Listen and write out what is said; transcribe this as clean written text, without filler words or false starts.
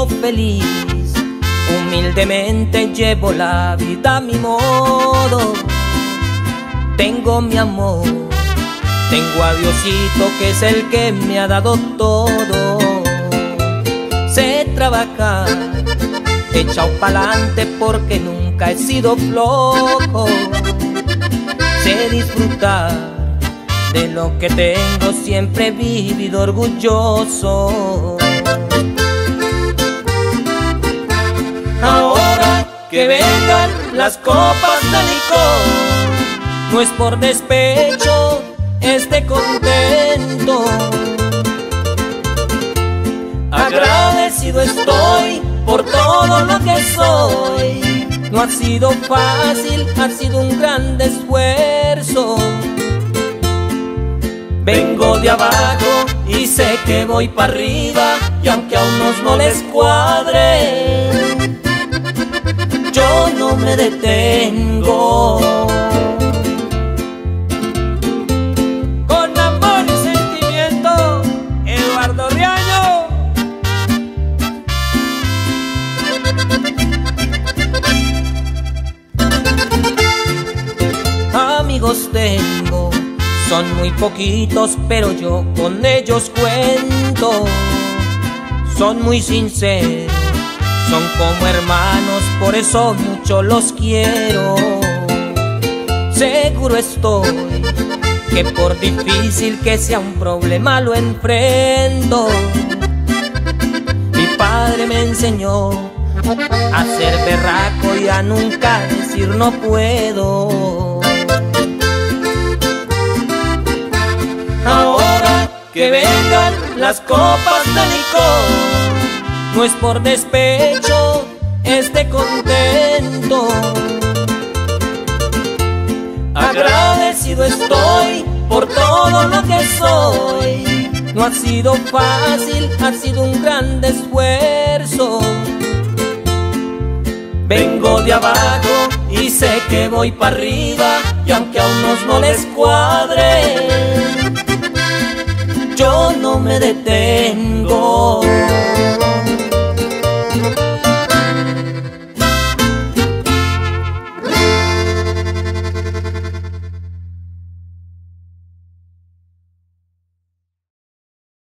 vivo feliz. Humildemente llevo la vida a mi modo. Tengo mi amor, tengo a Diosito que es el que me ha dado todo. Sé trabajar, he echado pa'lante porque nunca he sido flojo. Sé disfrutar de lo que tengo, siempre he vivido orgulloso. Ahora que vengan las copas de licor, no es por despecho, es de contento. Agradecido estoy por todo lo que soy. No ha sido fácil, ha sido un gran esfuerzo. Vengo de abajo y sé que voy para arriba, y aunque a unos no les cuadre, yo no me detengo. Con amor y sentimiento, Eduardo Riaño. Amigos tengo, son muy poquitos, pero yo con ellos cuento. Son muy sinceros, son como hermanos, por eso mucho los quiero. Seguro estoy que por difícil que sea un problema lo enfrento. Mi padre me enseñó a ser berraco y a nunca decir no puedo. Ahora que vengan las copas de licor, no es por despecho, es de contento. Agradecido estoy por todo lo que soy. No ha sido fácil, ha sido un gran esfuerzo. Vengo de abajo y sé que voy para arriba, y aunque a unos no les cuadre, yo no me detengo.